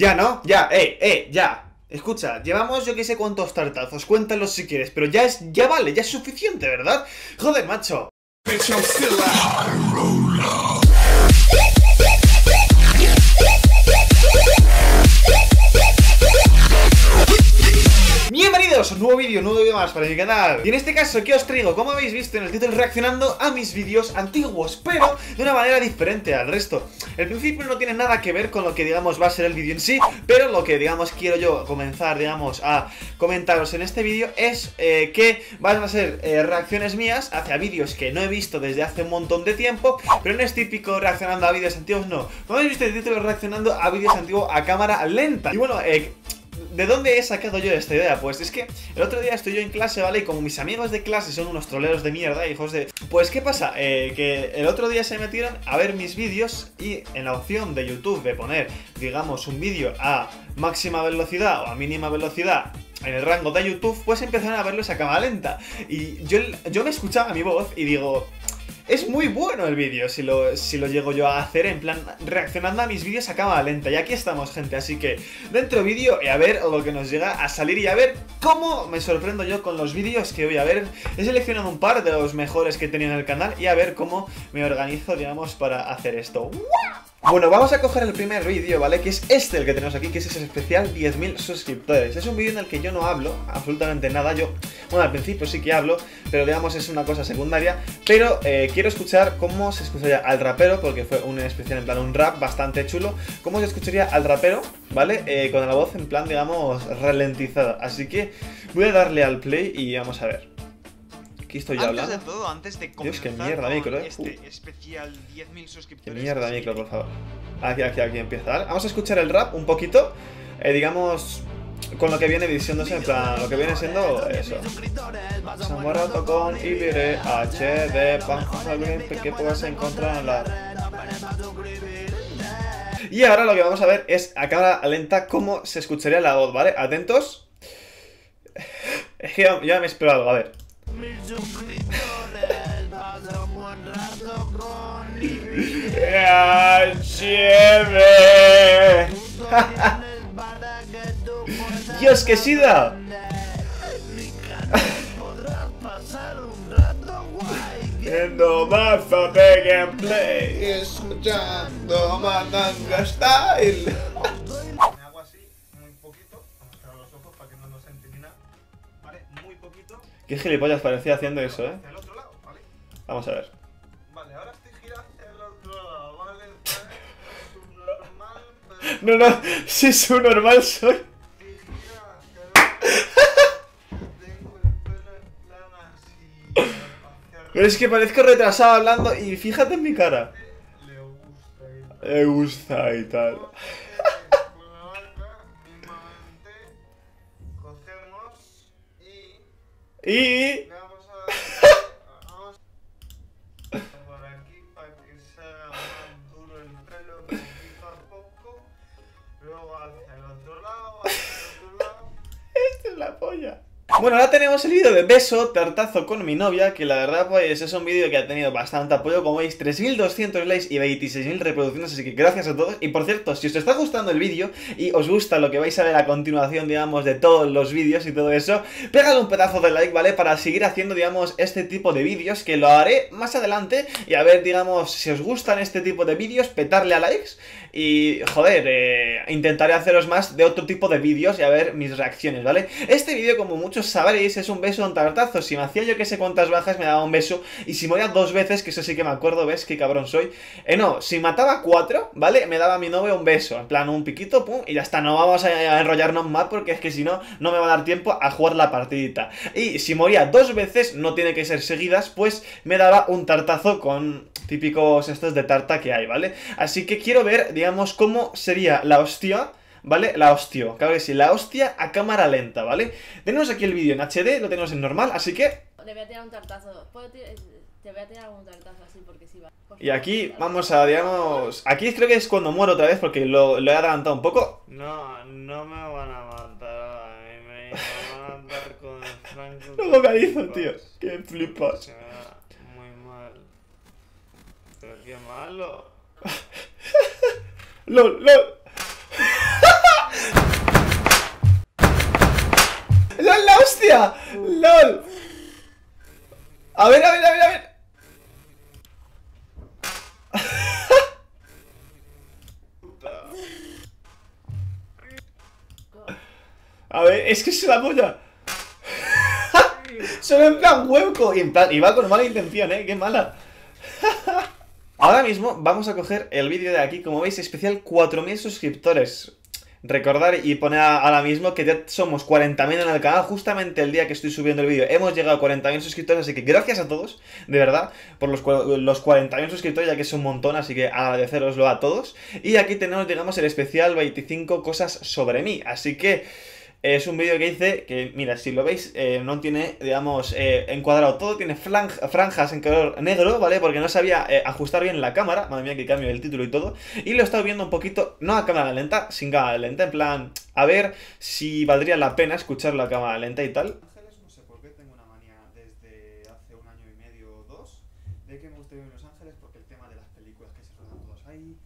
Ya, ¿no? Ya, ya. Escucha, llevamos yo que sé cuántos tartazos, cuéntalos si quieres, pero ya es, ya vale, ya es suficiente, ¿verdad? Joder, macho. Bienvenidos a un nuevo vídeo más para mi canal. Y en este caso, ¿qué os traigo? Como habéis visto en el título, reaccionando a mis vídeos antiguos, pero de una manera diferente al resto. El principio no tiene nada que ver con lo que, digamos, va a ser el vídeo en sí, pero lo que, digamos, quiero yo comenzar, digamos, a comentaros en este vídeo es que van a ser reacciones mías hacia vídeos que no he visto desde hace un montón de tiempo, pero no es típico reaccionando a vídeos antiguos, no. Como habéis visto el título, reaccionando a vídeos antiguos a cámara lenta. Y bueno, ¿de dónde he sacado yo esta idea? Pues es que el otro día estoy yo en clase, ¿vale? Y como mis amigos de clase son unos troleros de mierda, hijos de... Pues ¿qué pasa? Que el otro día se metieron a ver mis vídeos y en la opción de YouTube de poner, digamos, un vídeo a máxima velocidad o a mínima velocidad en el rango de YouTube, pues empezaron a verlos a cámara lenta. Y yo me escuchaba mi voz y digo... Es muy bueno el vídeo si lo llego yo a hacer, en plan, reaccionando a mis vídeos a cámara lenta. Y aquí estamos, gente, así que dentro vídeo y a ver lo que nos llega a salir y a ver cómo me sorprendo yo con los vídeos que voy a ver. He seleccionado un par de los mejores que tenía en el canal y a ver cómo me organizo, digamos, para hacer esto. Bueno, vamos a coger el primer vídeo, ¿vale? Que es este, el que tenemos aquí, que es ese especial 10.000 suscriptores. Es un vídeo en el que yo no hablo absolutamente nada. Yo, bueno, al principio sí que hablo, pero digamos es una cosa secundaria. Pero quiero escuchar cómo se escucharía al rapero, porque fue un especial en plan un rap bastante chulo. Cómo se escucharía al rapero, ¿vale? Con la voz en plan, digamos, ralentizada. Así que voy a darle al play y vamos a ver. Aquí estoy yo hablando. Antes de todo, antes de comenzar, Dios, qué mierda micro, este especial 10.000 suscriptores. Qué mierda micro, por favor. Aquí empieza. ¿Vale? Vamos a escuchar el rap un poquito, digamos, con lo que viene diciéndose, en plan, lo que viene siendo eso. Samarato con Ibire, HD, Panjosa, que puedas encontrar en la... Y ahora lo que vamos a ver es a cámara lenta cómo se escucharía la voz, ¿vale? Atentos. Es que ya me he esperado, a ver. Dios, que sida. Viendo más Big and Play, escuchando Mandanga Style. Me hago así, muy poquito, cerrar los ojos para que no nos entendina. Vale, muy poquito. Qué gilipollas parecía haciendo eso, ¿eh? Hacia el otro lado, ¿vale? Vamos a ver. Vale, ahora estoy girando hacia el otro lado, ¿vale? Es un normal. No, si su normal soy. Pero es que parezco retrasado hablando y fíjate en mi cara. Le gusta y tal. Y... Bueno, ahora tenemos el vídeo de beso, tartazo con mi novia, que la verdad pues es un vídeo que ha tenido bastante apoyo, como veis, 3.200 likes y 26.000 reproducciones, así que gracias a todos. Y por cierto, si os está gustando el vídeo y os gusta lo que vais a ver a continuación, digamos, de todos los vídeos y todo eso, pégale un pedazo de like, ¿vale? Para seguir haciendo, digamos, este tipo de vídeos, que lo haré más adelante, y a ver, digamos, si os gustan este tipo de vídeos, petarle a likes, y, joder, intentaré haceros más de otro tipo de vídeos y a ver mis reacciones, ¿vale? Este vídeo, como muchos sabréis, es un beso, un tartazo. Si me hacía yo que sé cuántas bajas, me daba un beso. Y si moría dos veces, que eso sí que me acuerdo, ¿ves? Qué cabrón soy. No, si mataba cuatro, ¿vale? Me daba a mi novia un beso. En plan, un piquito, pum, y ya está. No vamos a enrollarnos más porque es que si no, no me va a dar tiempo a jugar la partidita. Y si moría dos veces, no tiene que ser seguidas, pues me daba un tartazo con típicos estos de tarta que hay, ¿vale? Así que quiero ver, digamos, cómo sería la hostia, ¿vale? La hostia, claro que sí, la hostia a cámara lenta, ¿vale? Tenemos aquí el vídeo en HD, lo tenemos en normal, así que... Le voy a tirar un tartazo, te voy a tirar un tartazo así porque sí va. Y aquí vamos a, digamos... Aquí creo que es cuando muero otra vez porque lo he adelantado un poco. No, no me van a matar, a mí me van a matar con el Franco. Lo localizo, tío, que flipas. Se me da muy mal. Pero qué malo. LOL, LOL. ¡Hostia! ¡Lol! A ver, a ver, a ver, a ver. A ver, es que es la polla. Solo en plan hueco. Y en plan, iba con mala intención, qué mala. Ahora mismo vamos a coger el vídeo de aquí. Como veis, especial 4000 suscriptores. Recordar y poner ahora mismo que ya somos 40.000 en el canal. Justamente el día que estoy subiendo el vídeo hemos llegado a 40.000 suscriptores, así que gracias a todos, de verdad, por los 40.000 suscriptores, ya que es un montón, así que agradeceroslo a todos. Y aquí tenemos, digamos, el especial 25 cosas sobre mí, así que es un vídeo que hice, que mira, si lo veis, no tiene, digamos, encuadrado todo, tiene franjas en color negro, ¿vale? Porque no sabía ajustar bien la cámara, madre mía que cambio el título y todo. Y lo he estado viendo un poquito, no a cámara lenta, sin cámara lenta, en plan, a ver si valdría la pena escuchar la cámara lenta y tal. No sé por qué tengo una manía desde hace un año y medio o dos, de que me gusta ir a Los Ángeles porque el tema de las películas que se rodan todas ahí...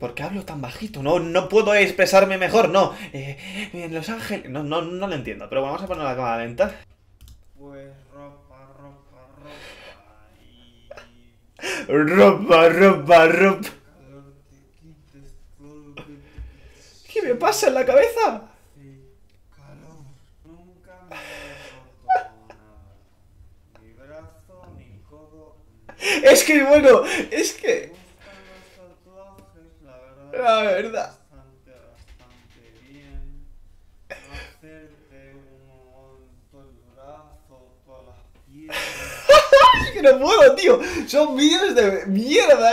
¿Por qué hablo tan bajito? No puedo expresarme mejor, no. En Los Ángeles... No lo entiendo, pero vamos a poner la cámara lenta. Pues ropa, ropa, ropa. ¿Qué me pasa en la cabeza? Es que bueno, es que... La verdad. Bastante bien. Hacerte un montón el brazo, todas las piernas. Que no puedo, tío. Son vídeos de mierda.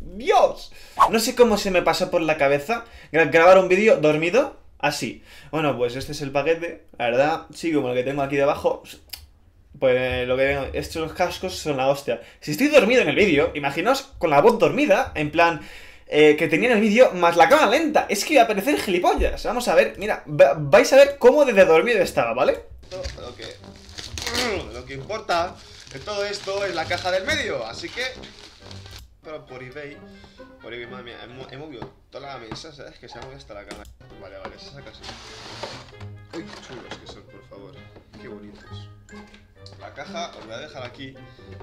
Dios. No sé cómo se me pasó por la cabeza grabar un vídeo dormido así. Bueno, pues este es el paquete. La verdad, sí, como el que tengo aquí debajo. Pues lo que veo, estos cascos son la hostia. Si estoy dormido en el vídeo, imaginaos con la voz dormida, en plan... que tenía en el vídeo, más la cámara lenta. Es que iba a parecer gilipollas. Vamos a ver, mira, vais a ver cómo desde dormido estaba, ¿vale? Lo que importa de todo esto es la caja del medio. Así que... Pero por eBay, madre mía, he movido toda la mesa, ¿sabes? Que se ha movido hasta la cámara. Vale, vale, se saca así. Uy, qué chulos que son, por favor. Qué bonitos. La caja, os voy a dejar aquí,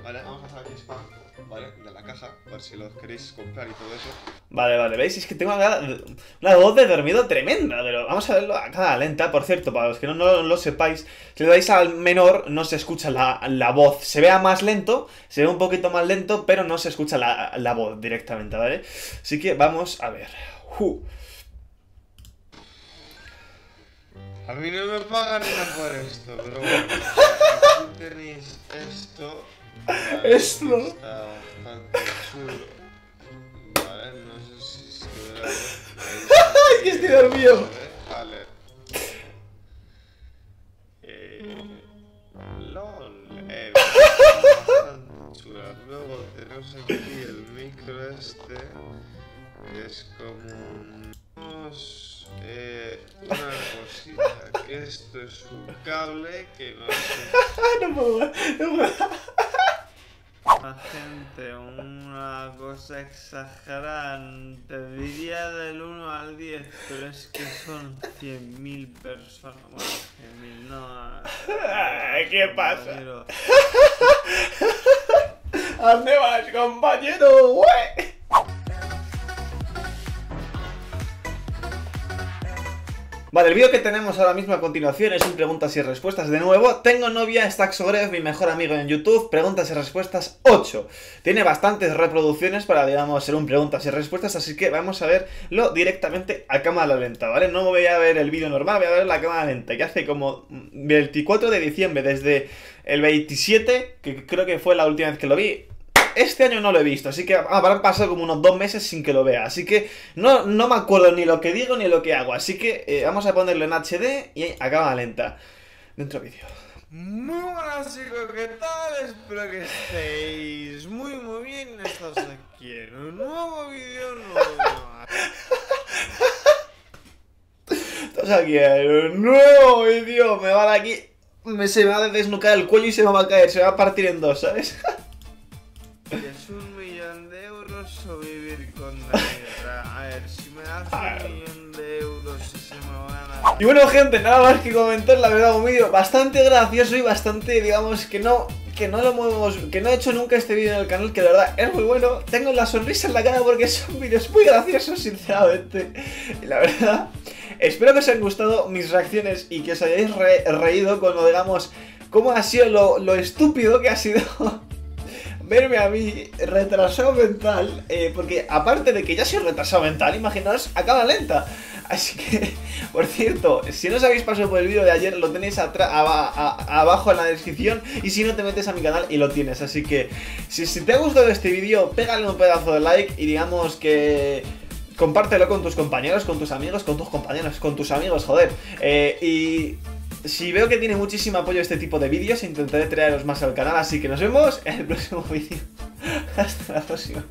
¿vale? Vamos a hacer aquí spam, ¿vale? De la caja, por si los queréis comprar y todo eso. Vale, vale, ¿veis? Es que tengo una voz de dormido tremenda, pero vamos a verlo acá lenta. Por cierto, para los que no lo sepáis, si le dais al menor no se escucha la voz. Se vea más lento, se ve un poquito más lento, pero no se escucha la voz directamente, ¿vale? Así que vamos a ver. A mí no me pagan nada por esto, pero bueno, aquí tenéis esto. Vale, esto está bastante chulo. Vale, no sé si se verá. Es que estoy dormido. Vale. LOL. Bastante chula. Luego tenemos aquí el micro este, que es como unos... una cosita, que esto es un cable que no sé. No puedo. La gente, una cosa exagerante, diría del 1 al 10, pero es que son 100.000 personas. Bueno, 100.000, no. ¿Qué pasa? ¿A dónde vas, compañero, güey? Vale, el vídeo que tenemos ahora mismo a continuación es un preguntas y respuestas de nuevo. Tengo novia, es thegrefg, mi mejor amigo en YouTube, preguntas y respuestas 8. Tiene bastantes reproducciones para, digamos, ser un preguntas y respuestas, así que vamos a verlo directamente a cámara lenta, ¿vale? No voy a ver el vídeo normal, voy a ver la cámara lenta, que hace como 24 de diciembre, desde el 27, que creo que fue la última vez que lo vi. Este año no lo he visto, así que habrán pasado como unos 2 meses sin que lo vea. Así que no me acuerdo ni lo que digo ni lo que hago. Así que vamos a ponerlo en HD y a cámara lenta. Dentro vídeo. Muy buenas, chicos, ¿qué tal? Espero que estéis muy bien. Estamos aquí en un nuevo vídeo. Estamos aquí en un nuevo vídeo. Me van aquí, se me va a desnucar el cuello y se me va a caer, se me va a partir en dos, ¿sabes? Es 1 millón de euros o vivir con la guerra. A ver, si me das 1 millón de euros. Y bueno, gente, nada más que comentar, la verdad, un vídeo bastante gracioso y bastante, digamos, que no he hecho nunca este vídeo en el canal, que la verdad es muy bueno. Tengo la sonrisa en la cara porque son vídeos muy graciosos, sinceramente. Y la verdad, espero que os hayan gustado mis reacciones y que os hayáis reído con lo, digamos, cómo ha sido lo estúpido que ha sido verme a mí retrasado mental, porque aparte de que ya soy retrasado mental, imaginaos a cámara lenta. Así que, por cierto, si no os habéis pasado por el vídeo de ayer, lo tenéis abajo en la descripción. Y si no, te metes a mi canal y lo tienes. Así que, si te ha gustado este vídeo, pégale un pedazo de like y digamos que compártelo con tus compañeros, con tus amigos, joder. Y si veo que tiene muchísimo apoyo este tipo de vídeos, intentaré traeros más al canal. Así que nos vemos en el próximo vídeo. Hasta la próxima.